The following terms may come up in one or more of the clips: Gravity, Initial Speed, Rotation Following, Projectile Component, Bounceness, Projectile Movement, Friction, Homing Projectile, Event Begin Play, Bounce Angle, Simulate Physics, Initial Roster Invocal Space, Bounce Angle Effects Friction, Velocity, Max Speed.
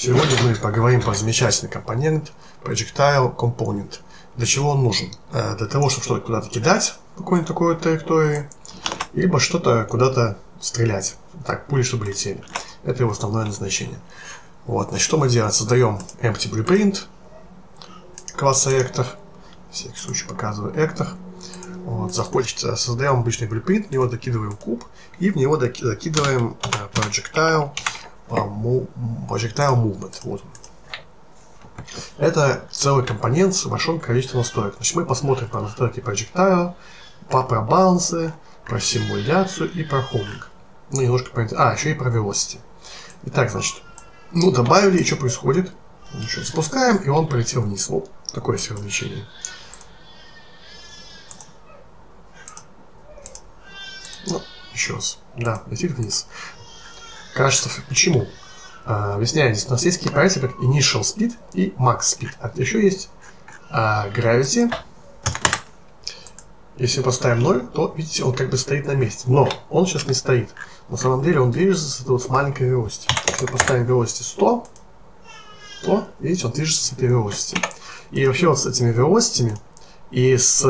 Сегодня мы поговорим про замечательный компонент Projectile Component. Для чего он нужен? Для того, чтобы что-то куда-то кидать, по какой-нибудь такой траектории, либо что-то куда-то стрелять. Так, пули, чтобы летели. Это его основное назначение. Вот, значит, что мы делаем? Создаем empty preprint класса Actor. В всякий случай показываю Actor. Вот, захочется, создаем обычный blueprint, в него докидываем куб и в него докидываем Projectile Movement. Вот. Это целый компонент с большим количеством настроек. Значит, мы посмотрим про настройки Projectile, про балансы, про симуляцию и про Homing. Ну, немножко про... А, еще и про Velocity. Итак, значит, ну, добавили, и что происходит? Значит, спускаем, и он полетел вниз. Вот такое все развлечение. Ну, еще раз. Да, летит вниз. Кажется, почему? Объясняю, здесь у нас есть такие понятия, как Initial Speed и Max Speed. А еще есть Gravity. Если поставим 0, то, видите, он как бы стоит на месте. Но он сейчас не стоит. На самом деле он движется с этой вот маленькой Velocity. Если поставим Velocity 100, то, видите, он движется с этой Velocity. И вообще вот с этими Velocity'ми и с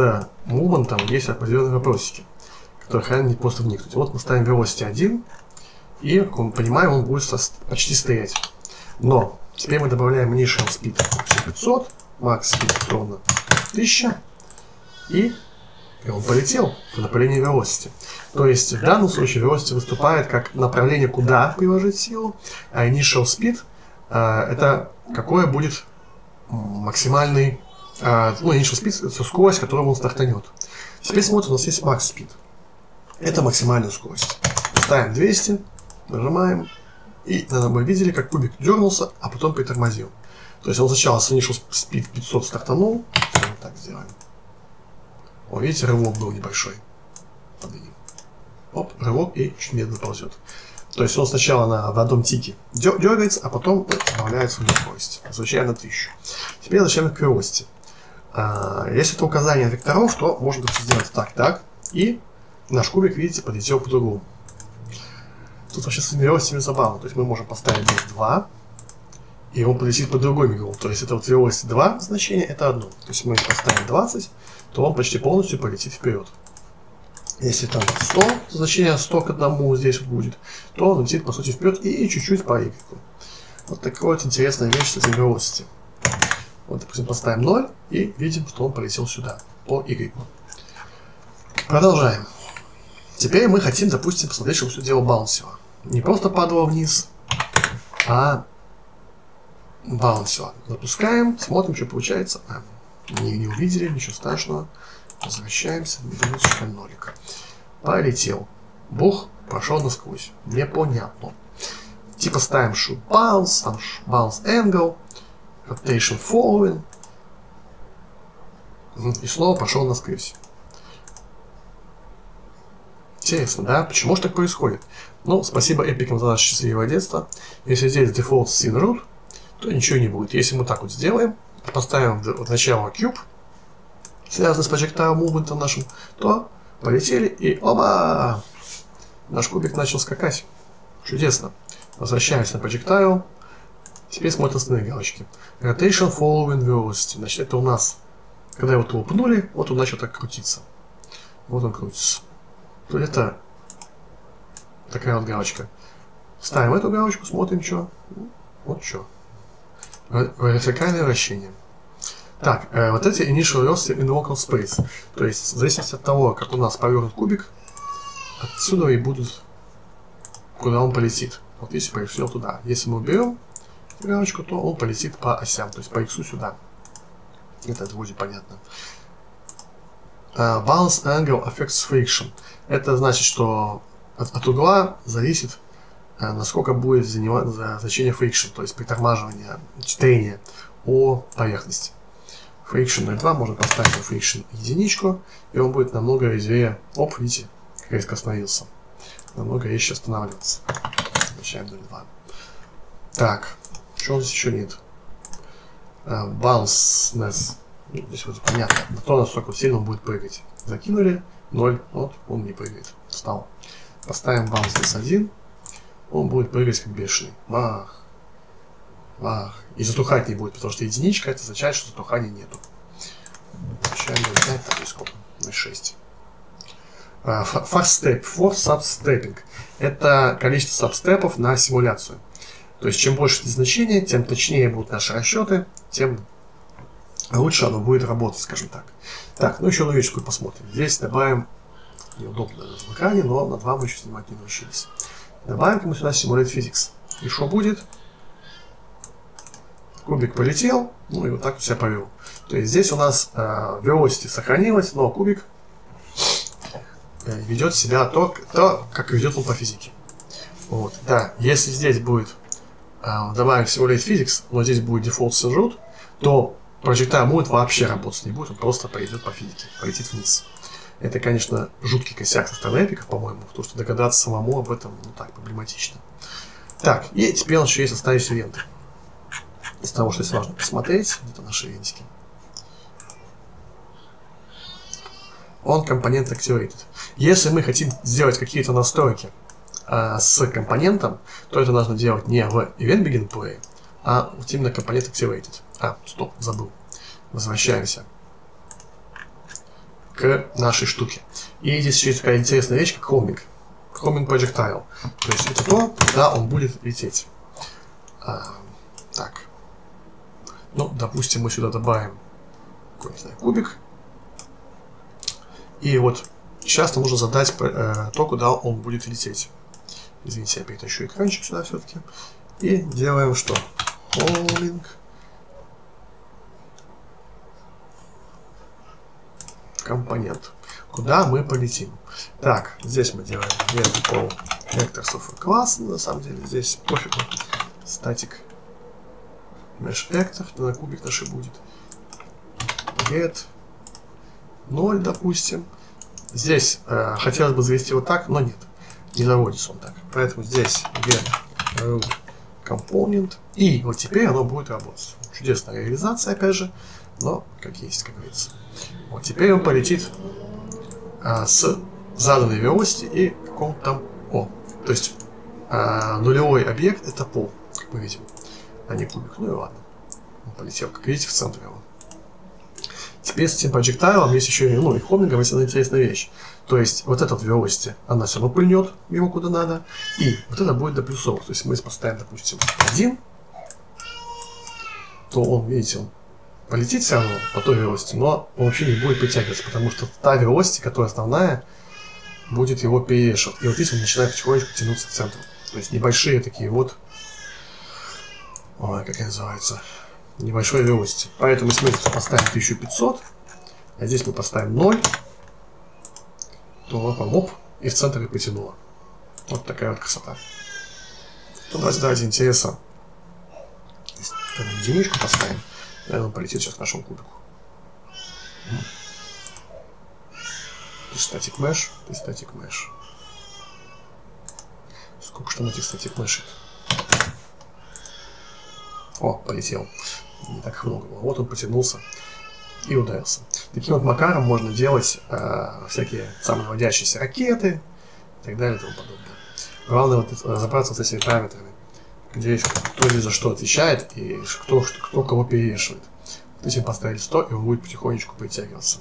Movement'ом есть определенные вопросики, которые хрен не просто вникнуть. Вот мы ставим Velocity 1. И, как мы понимаем, он будет почти стоять. Но теперь мы добавляем Initial Speed 500, Max Speed ровно 1000, и он полетел в направлении Velocity. То есть в данном случае Velocity выступает как направление, куда приложить силу, а Initial Speed это какое будет максимальный, ну, Initial Speed это скорость, которую он стартанет. Теперь смотрим, у нас есть Max Speed. Это максимальная скорость. Ставим 200. Нажимаем, и, наверное, мы видели, как кубик дернулся, а потом притормозил. То есть он сначала с Initial Speed 500 стартанул. Вот так сделаем. О, видите, рывок был небольшой. Подвинем. Оп, рывок, и чуть медленно ползет. То есть он сначала в одном тике дергается, а потом добавляется в скорость. Случайно 1000. Теперь зачем к Velocity. Если это указание векторов, то можно сделать так. И наш кубик, видите, подлетел по-другому. Тут вообще с Velocity забавно. То есть мы можем поставить здесь 2, и он полетит по другой мигру. То есть это вот Velocity 2 значение, это одно. То есть мы поставим 20, то он почти полностью полетит вперед. Если там 100, значение 100 к 1 здесь вот будет, то он летит по сути вперед и чуть-чуть по Y. Вот такая вот интересная вещь с этим Velocity. Вот, допустим, поставим 0, и видим, что он полетел сюда, по Y. Продолжаем. Теперь мы хотим, допустим, посмотреть, чтобы все дело баунсило. Не просто падало вниз, а баунсило. Запускаем, смотрим, что получается. Не увидели, ничего страшного. Возвращаемся, минуточка нолик. Полетел. Бух, прошел насквозь. Непонятно. Типа ставим shoot bounce, там bounce angle, rotation following. И снова прошел насквозь. Интересно, да? Почему же так происходит? Ну, спасибо эпикам за наше счастливое детство. Если здесь дефолт sin root, то ничего не будет. Если мы так вот сделаем, поставим вот начало куб, связанный с Projectile Movement нашим, то полетели и оба! Наш кубик начал скакать. Чудесно. Возвращаемся на Projectile. Теперь смотрим остальные галочки. Rotation Following Velocity. Значит, это у нас, когда его толпнули, вот он начал так крутиться. Вот он крутится. То это такая вот галочка. Ставим эту галочку, смотрим, что. Вот что. Вертикальное вращение. Так, вот эти Initial Roster Invocal Space. То есть, в зависимости от того, как у нас повернут кубик, отсюда и будут, куда он полетит. Вот если полетел туда. Если мы уберем эту галочку, то он полетит по осям, то есть по иксу сюда. Это будет понятно. Bounce Angle Effects Friction. Это значит, что от угла зависит, насколько будет занимать значение Friction, то есть притормаживание, трения о поверхности. Friction 0.2 можно поставить на Friction единичку, и он будет намного резвее. Оп, видите, резко остановился. Намного резче останавливаться. Возвращаем 0.2. Так, чего здесь еще нет? Bounceness. Здесь вот понятно, то насколько сильно он будет прыгать. Закинули, 0, вот, он не прыгает, встал. Поставим Bounceness 1, он будет прыгать как бешеный. Бах! и затухать не будет, потому что единичка это означает, что затухания нету. Начинаем выполнять такую скобку на 6. First Step For Sub-stepping. Это количество сабстепов на симуляцию. То есть, чем больше эти значения, тем точнее будут наши расчеты, тем лучше оно будет работать, скажем так. Так, ну еще новичку посмотрим. Здесь добавим, неудобно в экране, но на 2 мы еще снимать не научились. Добавим сюда Simulate Physics. И что будет? Кубик полетел, ну и вот так себя повел. То есть здесь у нас Velocity сохранилась, но кубик ведет себя то, как ведет он по физике. Вот, да, если здесь будет, добавим Simulate Physics, но здесь будет дефолт сержут, то Projectile Movement вообще работать не будет, он просто пойдет по физике, полетит вниз. Это, конечно, жуткий косяк со стороны эпиков, по-моему, потому что догадаться самому об этом, ну так, проблематично. Так, и теперь у нас еще есть остались ивенты. Из того, что здесь важно посмотреть, это наши ивентики. On Component Activated. Если мы хотим сделать какие-то настройки с компонентом, то это нужно делать не в Event Begin Play, а вот именно Component Activated. Стоп, забыл. Возвращаемся к нашей штуке. И здесь еще есть такая интересная вещь, как Homing. Homing Projectile. То есть это то, куда он будет лететь. Так. Ну, допустим, мы сюда добавим какой-нибудь кубик. И вот сейчас нам нужно задать то, куда он будет лететь. Извините, я перетащу экранчик сюда все-таки. И делаем что? Homing. Компонент, куда мы полетим. Так, здесь мы делаем Vector Actors класс, на самом деле здесь пофигу. Static Mesh Actor, на кубик наши будет. Get 0, допустим. Здесь хотелось бы завести вот так, но нет, не заводится он так. Поэтому здесь Get Root Component, и вот теперь оно будет работать. Чудесная реализация, опять же, но как есть, как говорится. Вот теперь он полетит с заданной velocity и каком-то там O. То есть нулевой объект это пол, как мы видим, а не кубик. Ну и ладно. Он полетел, как видите, в центре его. Теперь с этим projectile есть еще и, ну, и хомингом есть одна интересная вещь. То есть вот этот velocity, она все равно пыльнет его куда надо. И вот это будет доплюсовывать. То есть мы поставим, допустим, 1, то он, видите, он полетит все равно по той велости, но он вообще не будет притягиваться, потому что та велости, которая основная, будет его перевешивать. И вот здесь он начинает потихонечку тянуться к центру. То есть небольшие такие вот, ой, как они называются, небольшой велости. Поэтому если мы поставим 1500, а здесь мы поставим 0, то лапа-моп и в центр и потянуло. Вот такая вот красота. Ну, давайте ради интереса единичку поставим. Наверное, он полетит сейчас к нашему кубику. Static Mesh, и Static Mesh. Сколько же там этих Static Mesh? О, полетел. Не так много было. Вот он потянулся и ударился. Таким вот макаром можно делать всякие самонаводящиеся ракеты и так далее и тому подобное. Главное вот разобраться с этими параметрами. Здесь кто здесь за что отвечает и кто кого перевешивает. Вот этим поставили 100, и он будет потихонечку притягиваться.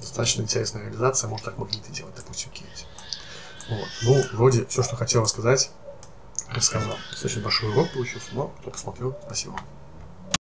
Достаточно интересная реализация, можно так магниты делать, допустим, какие-нибудь. Вот. Ну, вроде все, что хотел рассказать, рассказал. Достаточно большой урок получился, но кто посмотрел, спасибо.